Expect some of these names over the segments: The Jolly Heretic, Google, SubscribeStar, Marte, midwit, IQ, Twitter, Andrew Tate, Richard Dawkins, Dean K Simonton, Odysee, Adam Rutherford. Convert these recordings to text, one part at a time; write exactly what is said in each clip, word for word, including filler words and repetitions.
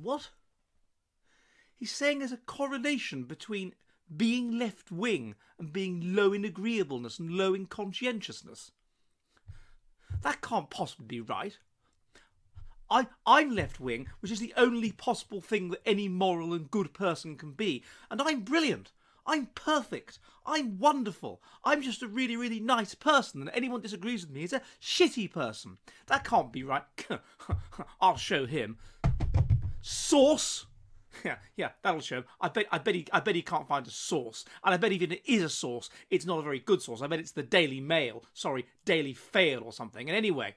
What? He's saying there's a correlation between being left-wing and being low in agreeableness and low in conscientiousness. That can't possibly be right. I, I'm left-wing, which is the only possible thing that any moral and good person can be. And I'm brilliant. I'm perfect. I'm wonderful. I'm just a really, really nice person. And anyone who disagrees with me is a shitty person. That can't be right. I'll show him. Source. Yeah, yeah, that'll show him. I bet, I bet he, I bet he can't find a source. And I bet even if it is a source, it's not a very good source. I bet it's the Daily Mail. Sorry, Daily Fail or something. And anyway,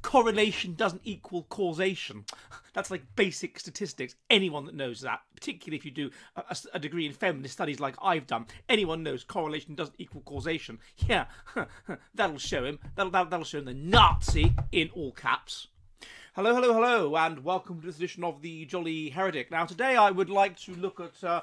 correlation doesn't equal causation. That's like basic statistics. Anyone that knows that, particularly if you do a, a degree in feminist studies like I've done, anyone knows correlation doesn't equal causation. Yeah, that'll show him. That'll, that'll, that'll show him the Nazi in all caps. Hello, hello, hello, and welcome to this edition of The Jolly Heretic. Now, today I would like to look at uh,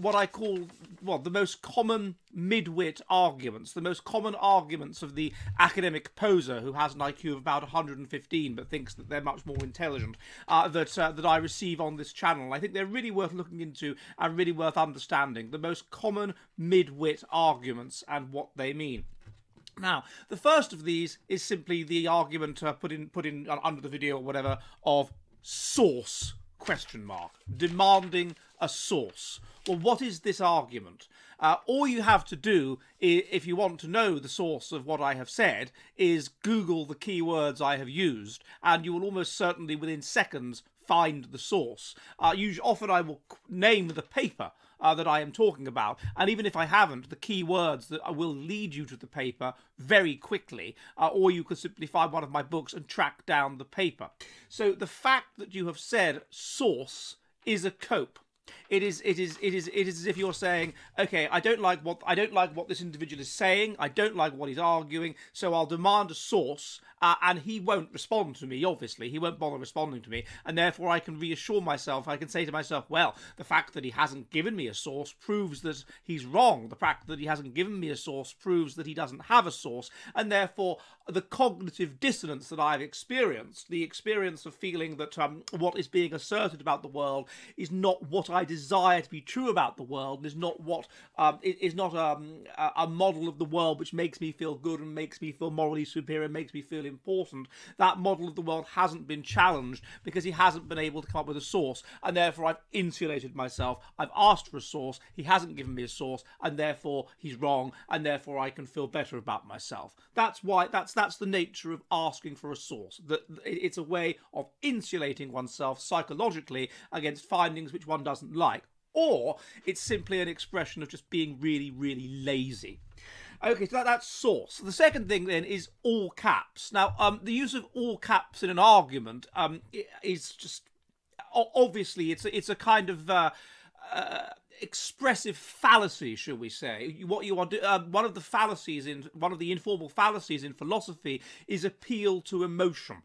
what I call, well, the most common midwit arguments, the most common arguments of the academic poser who has an I Q of about one hundred fifteen but thinks that they're much more intelligent, uh, that uh, that I receive on this channel. I think they're really worth looking into and really worth understanding, the most common midwit arguments and what they mean. Now, the first of these is simply the argument uh, put in put in uh, under the video or whatever of source, question mark, demanding a source. Well, what is this argument? Uh, all you have to do, if you want to know the source of what I have said, is Google the keywords I have used, and you will almost certainly, within seconds, find the source. Uh, usually, often I will name the paper Uh, that I am talking about, and even if I haven't, the key words that will lead you to the paper very quickly, uh, or you could simply find one of my books and track down the paper. So the fact that you have said source is a cope. It is, it is, it is, it is as if you're saying, okay, I don't like what I don't like what this individual is saying. I don't like what he's arguing. So I'll demand a source, uh, and he won't respond to me. Obviously, he won't bother responding to me, and therefore I can reassure myself. I can say to myself, well, the fact that he hasn't given me a source proves that he's wrong. The fact that he hasn't given me a source proves that he doesn't have a source, and therefore the cognitive dissonance that I've experienced, the experience of feeling that um, what is being asserted about the world is not what I I desire to be true about the world, and is not what um, is not um, a model of the world which makes me feel good and makes me feel morally superior and makes me feel important. That model of the world hasn't been challenged because he hasn't been able to come up with a source, and therefore I've insulated myself. I've asked for a source, he hasn't given me a source, and therefore he's wrong, and therefore I can feel better about myself. That's why that's that's the nature of asking for a source. That it's a way of insulating oneself psychologically against findings which one doesn't like, or it's simply an expression of just being really, really lazy. Okay, so that, that's source. The second thing then is all caps. Now, um, the use of all caps in an argument um, is just obviously it's a, it's a kind of uh, uh, expressive fallacy, shall we say? What you are do, uh, one of the fallacies in one of the informal fallacies in philosophy is appeal to emotion.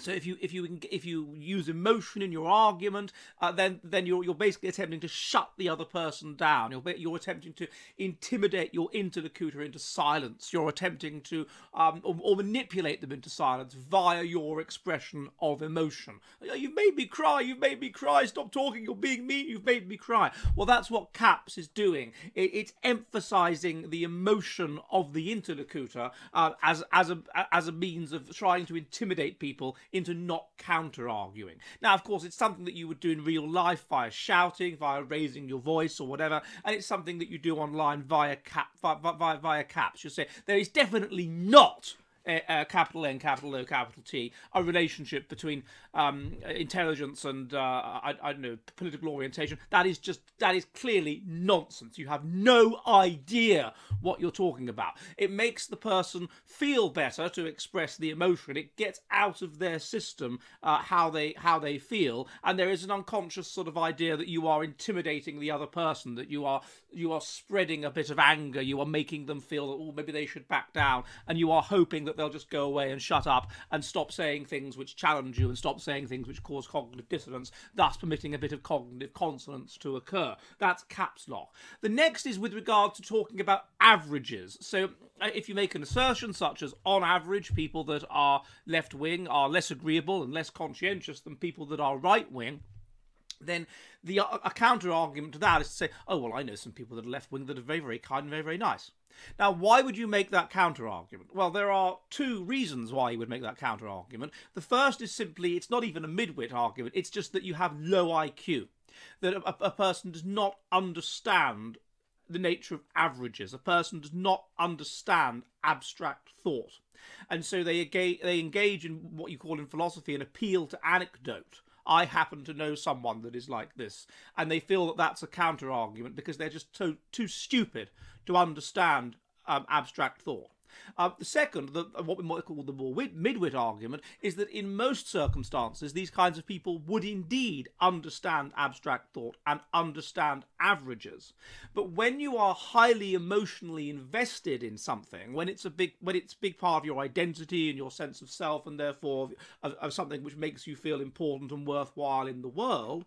So if you if you if you use emotion in your argument, uh, then then you're you're basically attempting to shut the other person down. You're you're attempting to intimidate your interlocutor into silence. You're attempting to um, or, or manipulate them into silence via your expression of emotion. You've made me cry. You've made me cry. Stop talking. You're being mean. You've made me cry. Well, that's what caps is doing. It, it's emphasising the emotion of the interlocutor uh, as as a as a means of trying to intimidate people into not counter-arguing. Now, of course, it's something that you would do in real life via shouting, via raising your voice or whatever, and it's something that you do online via, cap, via, via, via caps. You'll say, there is definitely not a, a capital N, capital O, capital T, a relationship between um, intelligence and, uh, I, I don't know, political orientation. That is just, that is clearly nonsense. You have no idea what you're talking about. It makes the person feel better to express the emotion. It gets out of their system uh, how they how they feel, and there is an unconscious sort of idea that you are intimidating the other person, that you are you are spreading a bit of anger, you are making them feel that, oh, maybe they should back down, and you are hoping that that they'll just go away and shut up and stop saying things which challenge you and stop saying things which cause cognitive dissonance, thus permitting a bit of cognitive consonance to occur. That's Caps Lock. The next is with regard to talking about averages. So if you make an assertion such as, on average, people that are left-wing are less agreeable and less conscientious than people that are right-wing, then the a counter-argument to that is to say, oh, well, I know some people that are left-wing that are very, very kind and very, very nice. Now, why would you make that counter-argument? Well, there are two reasons why you would make that counter-argument. The first is simply, it's not even a midwit argument, it's just that you have low I Q, that a, a person does not understand the nature of averages. A person does not understand abstract thought. And so they engage, they engage in what you call in philosophy an appeal to anecdote. I happen to know someone that is like this. And they feel that that's a counter-argument because they're just too, too stupid to understand um, abstract thought. Uh, the second, the, what we might call the more midwit argument, is that in most circumstances, these kinds of people would indeed understand abstract thought and understand averages. But when you are highly emotionally invested in something, when it's a big, when it's a big part of your identity and your sense of self, and therefore of, of something which makes you feel important and worthwhile in the world,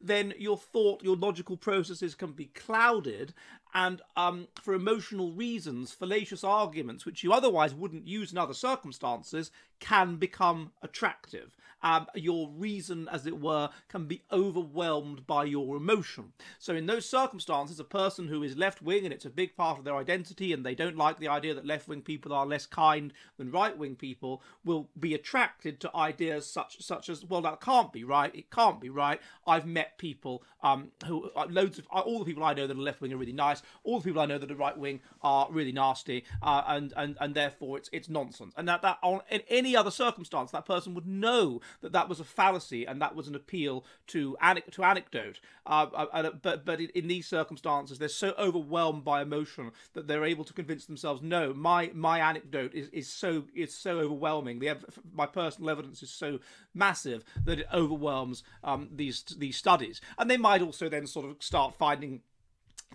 then your thought, your logical processes can be clouded. And um, for emotional reasons, fallacious arguments, which you otherwise wouldn't use in other circumstances, can become attractive. Um, your reason, as it were, can be overwhelmed by your emotion. So in those circumstances, a person who is left-wing, and it's a big part of their identity, and they don't like the idea that left-wing people are less kind than right-wing people, will be attracted to ideas such such as, well, that can't be right, it can't be right. I've met people um, who, loads of, all the people I know that are left-wing are really nice. All the people I know that are right-wing are really nasty, uh, and, and, and therefore it's it's nonsense. And that, that on, in any other circumstance, that person would know that that was a fallacy and that was an appeal to, anec to anecdote. Uh, uh, but but in these circumstances, they're so overwhelmed by emotion that they're able to convince themselves, no, my my anecdote is, is, so, is so overwhelming. The, my personal evidence is so massive that it overwhelms um, these, these studies. And they might also then sort of start finding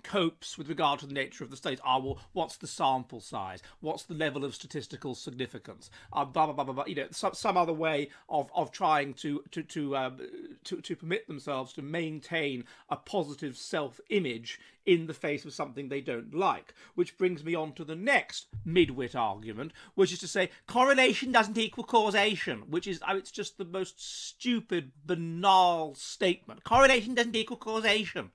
copes with regard to the nature of the state. Ah, well, what's the sample size? What's the level of statistical significance? Uh, blah, blah, blah, blah, blah. You know, some, some other way of, of trying to to to, um, to to permit themselves to maintain a positive self-image in the face of something they don't like. Which brings me on to the next midwit argument, which is to say correlation doesn't equal causation, which is, it's just the most stupid, banal statement. Correlation doesn't equal causation.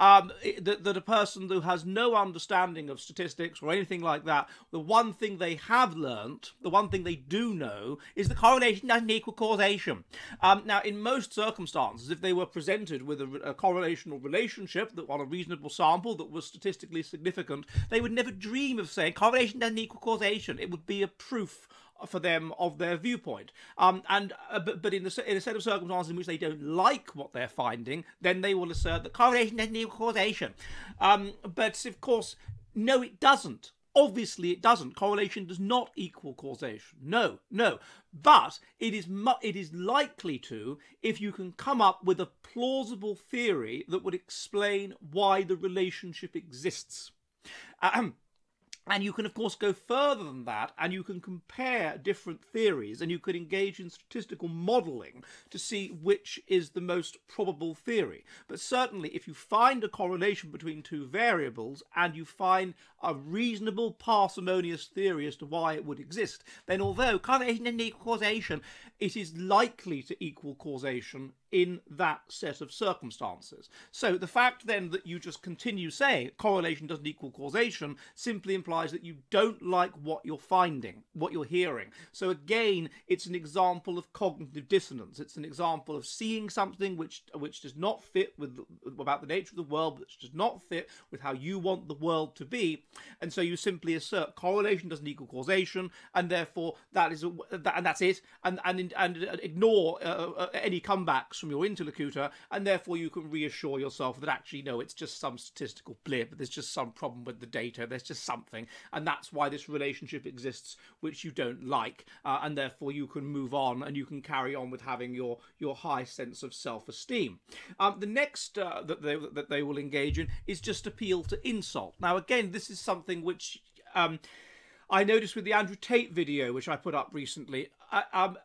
Um, that, that a person who has no understanding of statistics or anything like that, the one thing they have learnt, the one thing they do know, is that correlation doesn't equal causation. Um, now, in most circumstances, if they were presented with a, a correlational relationship that on a reasonable sample that was statistically significant, they would never dream of saying correlation doesn't equal causation. It would be a proof for them of their viewpoint, um, and uh, but, but in the in a set of circumstances in which they don't like what they're finding, then they will assert that correlation doesn't equal causation. Um, but of course, no, it doesn't. Obviously, it doesn't. Correlation does not equal causation. No, no. But it is mu it is likely to if you can come up with a plausible theory that would explain why the relationship exists. Um, And you can, of course, go further than that, and you can compare different theories, and you could engage in statistical modelling to see which is the most probable theory. But certainly, if you find a correlation between two variables, and you find a reasonable, parsimonious theory as to why it would exist, then although correlation doesn't equal causation, it is likely to equal causation in that set of circumstances. So the fact then that you just continue saying correlation doesn't equal causation simply implies that you don't like what you're finding, what you're hearing. So again, it's an example of cognitive dissonance. It's an example of seeing something which which does not fit with about the nature of the world, which does not fit with how you want the world to be, and so you simply assert correlation doesn't equal causation, and therefore that is a, that, and that's it, and and and ignore uh, any comebacks from your interlocutor, and therefore you can reassure yourself that actually no, it's just some statistical blip, there's just some problem with the data, there's just something, and that's why this relationship exists which you don't like, uh, and therefore you can move on and you can carry on with having your your high sense of self-esteem. Um, the next uh, that they that they will engage in is just appeal to insult. Now again, this is something which um I noticed with the Andrew Tate video, which I put up recently, I, um,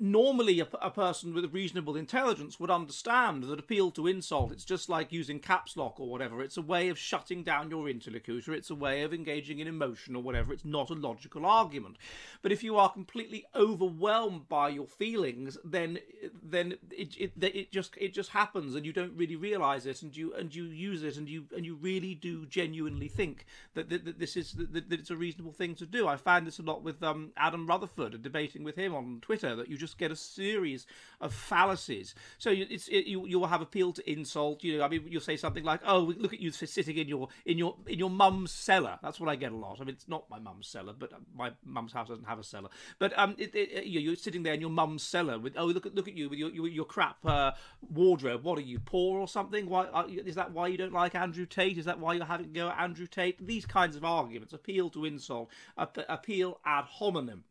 normally a, a person with reasonable intelligence would understand that appeal to insult, it's just like using caps lock or whatever. It's a way of shutting down your interlocutor. It's a way of engaging in emotion or whatever. It's not a logical argument. But if you are completely overwhelmed by your feelings, then then it it, it just it just happens, and you don't really realize it, and you and you use it, and you and you really do genuinely think that that, that this is that, that it's a reasonable thing to do. I found this a lot with um, Adam Rutherford, and debating with him on Twitter. That you just get a series of fallacies. So it's it, you you will have appeal to insult. You know, I mean, you'll say something like, "Oh, look at you sitting in your in your in your mum's cellar." That's what I get a lot. I mean, it's not my mum's cellar, but my mum's house doesn't have a cellar. But um, it, it, you're sitting there in your mum's cellar with, "Oh, look at look at you with your your, your crap uh, wardrobe. What are you, poor or something? Why are, is that why you don't like Andrew Tate? Is that why you're having to go at Andrew Tate?" These kinds of arguments, appeal to insult, appeal ad hominem.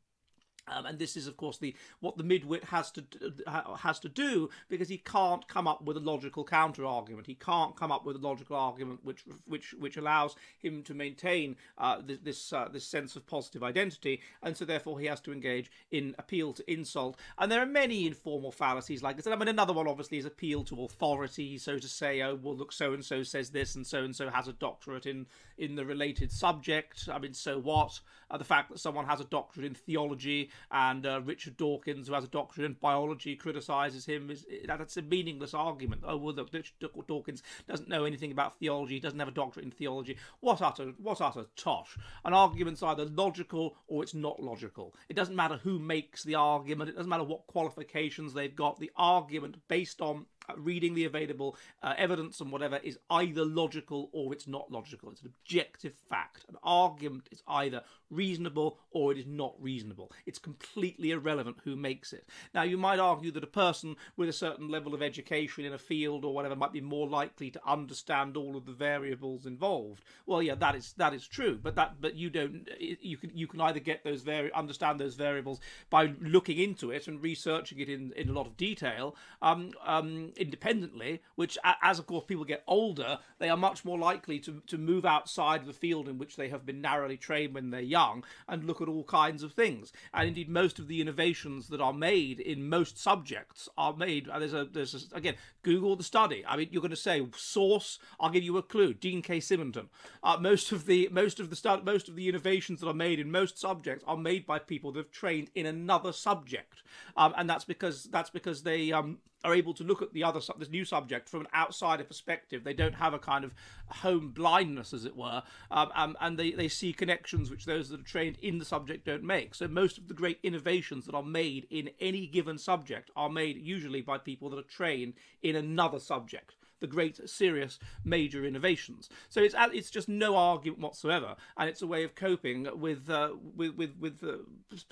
Um, and this is, of course, the what the midwit has to has to do, because he can't come up with a logical counter argument. He can't come up with a logical argument which which which allows him to maintain uh, this this, uh, this sense of positive identity, and so therefore he has to engage in appeal to insult. And there are many informal fallacies like this. I mean, another one obviously is appeal to authority. So to say, "Oh, well, look, so and so says this, and so and so has a doctorate in in the related subject." I mean, so what? Uh, the fact that someone has a doctorate in theology, and uh, Richard Dawkins, who has a doctorate in biology, criticises him. Is, that's a meaningless argument. "Oh, well, look, Richard Dawkins doesn't know anything about theology. He doesn't have a doctorate in theology." What utter, what utter tosh. An argument's either logical or it's not logical. It doesn't matter who makes the argument. It doesn't matter what qualifications they've got. The argument, based on reading the available uh, evidence and whatever, is either logical or it's not logical. It's an objective fact. An argument is either reasonable or it is not reasonable. It's completely irrelevant who makes it. Now, you might argue that a person with a certain level of education in a field or whatever might be more likely to understand all of the variables involved. Well, yeah, that is that is true, but that but you don't you can you can either get those vari- understand those variables by looking into it and researching it in in a lot of detail um um independently, which, as of course people get older, they are much more likely to, to move outside the field in which they have been narrowly trained when they're young and look at all kinds of things. And indeed, most of the innovations that are made in most subjects are made, there's a, there's a, again, Google the study. I mean, you're going to say source, I'll give you a clue, Dean K Simonton. Uh, most of the, most of the, stu- most of the innovations that are made in most subjects are made by people that have trained in another subject. Um, and that's because, that's because they, um, are able to look at the other this new subject from an outsider perspective. They don't have a kind of home blindness, as it were, um, um, and they, they see connections which those that are trained in the subject don't make. So most of the great innovations that are made in any given subject are made usually by people that are trained in another subject. The great, serious, major innovations. So it's it's just no argument whatsoever, and it's a way of coping with uh, with with, with uh,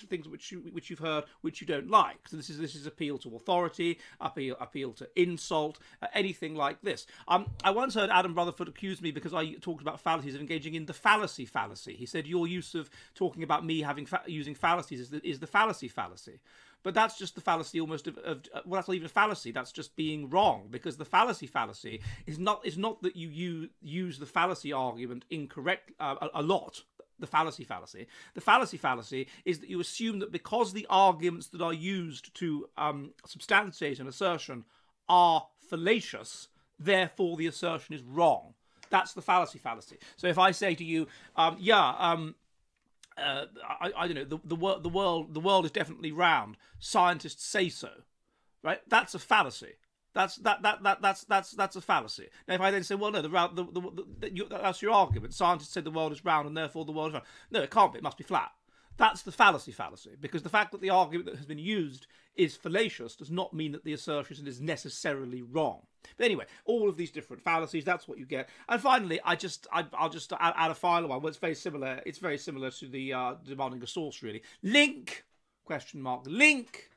things which you, which you've heard, which you don't like. So this is this is appeal to authority, appeal appeal to insult, uh, anything like this. Um, I once heard Adam Rutherford accuse me because I talked about fallacies of engaging in the fallacy fallacy. He said your use of talking about me having fa using fallacies is the, is the fallacy fallacy. But that's just the fallacy almost of, of well, that's not even a fallacy. That's just being wrong, because the fallacy fallacy is not is not that you use, use the fallacy argument incorrect uh, a, a lot. The fallacy fallacy. The fallacy fallacy is that you assume that because the arguments that are used to um, substantiate an assertion are fallacious, therefore the assertion is wrong. That's the fallacy fallacy. So if I say to you, um, yeah. Um, Uh, I, I don't know, the, the, wor the, world, the world is definitely round. Scientists say so, right? That's a fallacy. That's that that that that's that's that's a fallacy. Now, if I then say, well, no, the the, the, the you, that's your argument. Scientists said the world is round, and therefore the world is round. No, it can't be. It must be flat. That's the fallacy fallacy, because the fact that the argument that has been used is fallacious does not mean that the assertion is necessarily wrong. But anyway, all of these different fallacies, that's what you get. And finally, I just, I, I'll just add, add a final one. Well, it's very similar. It's very similar to the uh, demanding a source, really. Link, question mark, link.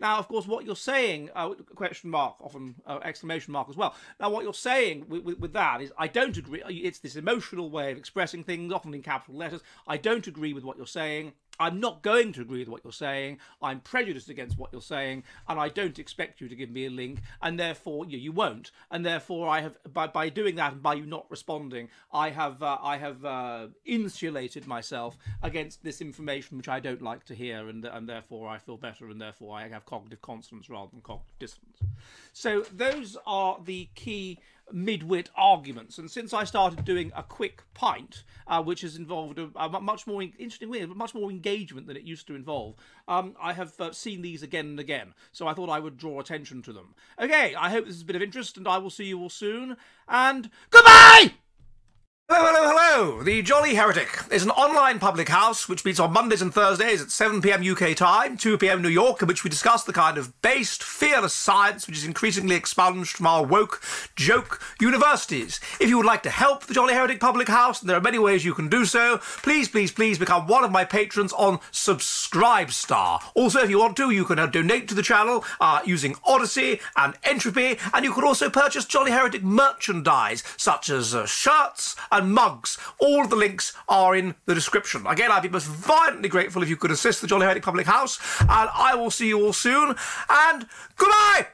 Now, of course, what you're saying, uh, question mark, often uh, exclamation mark as well. Now, what you're saying with, with, with that is, I don't agree. It's this emotional way of expressing things, often in capital letters. I don't agree with what you're saying. I'm not going to agree with what you're saying, I'm prejudiced against what you're saying, and I don't expect you to give me a link, and therefore you, you won't. And therefore I have, by, by doing that and by you not responding, I have, uh, I have uh, insulated myself against this information which I don't like to hear, and, and therefore I feel better, and therefore I have cognitive consonance rather than cognitive dissonance. So those are the key midwit arguments, and since I started doing a quick pint, uh, which has involved a, a much more interesting way, much more engagement than it used to involve, um, I have uh, seen these again and again, so I thought I would draw attention to them. Okay, I hope this is a bit of interest, and I will see you all soon, and goodbye! Hello, hello, hello! The Jolly Heretic is an online public house which meets on Mondays and Thursdays at seven p m U K time, two p m New York, in which we discuss the kind of based, fearless science which is increasingly expunged from our woke, joke universities. If you would like to help the Jolly Heretic public house, and there are many ways you can do so, please, please, please become one of my patrons on SubscribeStar. Also, if you want to, you can donate to the channel uh, using Odysee and Entropy, and you can also purchase Jolly Heretic merchandise, such as uh, shirts and and mugs. All of the links are in the description. Again, I'd be most violently grateful if you could assist the Jolly Heretic public house, and I will see you all soon, and goodbye!